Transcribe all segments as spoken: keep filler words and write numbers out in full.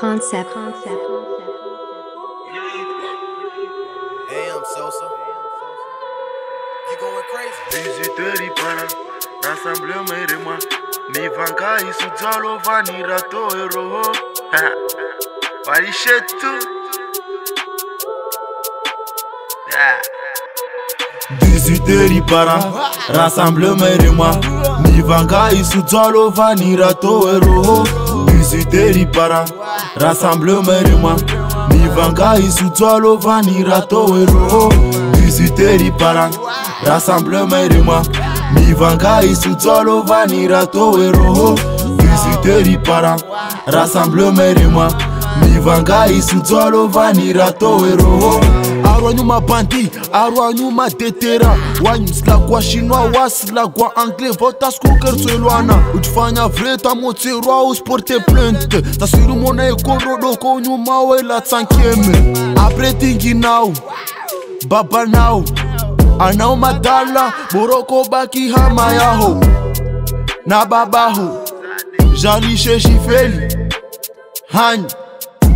Concept. Concept. Hey, I'm Sosa. You going crazy? dix-huit heures du matin, l'assemblée mère et moi. Mes vanga ils sont dans le vanirato et roho. Paris chez tout. dix-huit heures du matin, l'assemblée mère et moi. Mes vanga ils sont dans le vanirato et roho. dix-huit heures du matin, rassemble mère et moi. Mi vanga isu tolo vanira toero. dix-huit heures du matin, rassemble mère et moi. Mi vanga isu tolo vanira toero. dix-huit heures du matin, rassemble mère et moi. Mi vanga isu tolo vanira toero. Arwanyuma bandi, arwanyuma tetera. Wanyusla kwa chinois, wasla kwa anglais. Vota skoker soeluana. Utfanya vreta motirwa usporte plente. Tasiru mona ekonrodoko nyuma wela tsankieme. Apretingi now, baba now. Anao madala, boroko baki hama yaho. Na babaho, jalishe shifeli. Hany,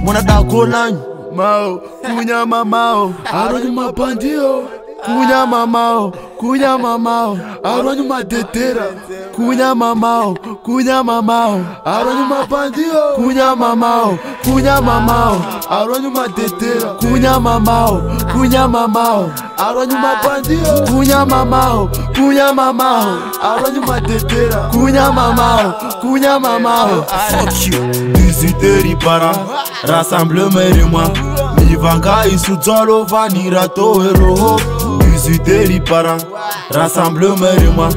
mona dakolanyi. Mao, kunya mamao, aronyuma bandio. Kunya mamao, kunya mamao, aronyuma tetera. Kunya mamao, kunya mamao, aronyuma bandio. Kunya mamao, kunya mamao, aronyuma tetera. Kunya mamao, kunya mamao, aronyuma bandio. Kunya mamao, kunya mamao, aronyuma tetera. Kunya mamao, kunya mamao. Fuck you. dix-huit heures du matin, rassemble mère et moi. Mi vanga isu tolo vanira toero. dix-huit heures du matin, rassemble mère et moi.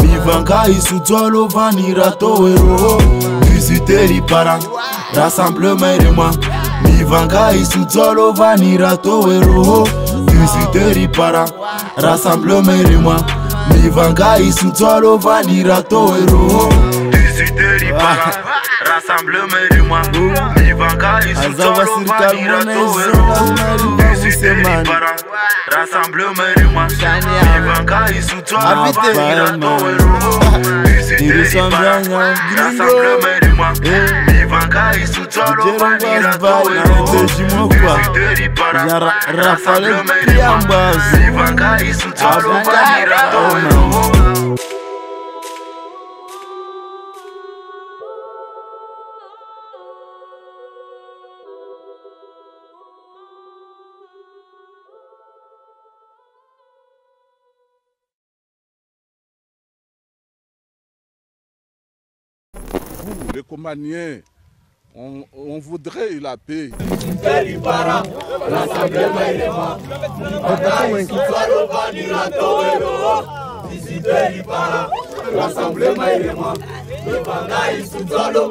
Mi vanga isu tolo vanira toero. dix-huit heures du matin, rassemble mère et moi. Mi vanga isu tolo vanira toero. dix-huit heures du matin, rassemble mère et moi. Mi vanga isu tolo vanira toero. dix-huit heures du matin. Rassemble mère et moi. Mi vanga isu tolo vanira toero. dix-huit heures du matin, rassemble mère et moi. Mi vanga isu tolo vanira toero. dix-huit heures du matin, rassemble mère et moi. Mi vanga isu tolo vanira toero. dix-huit heures du matin, rassemble mère et moi. Mi vanga isu tolo vanira toero. Les Comaniens, on, on voudrait la paix. dix-huit heures du matin, rassemblez mère et moi. Mi vanga isu tolo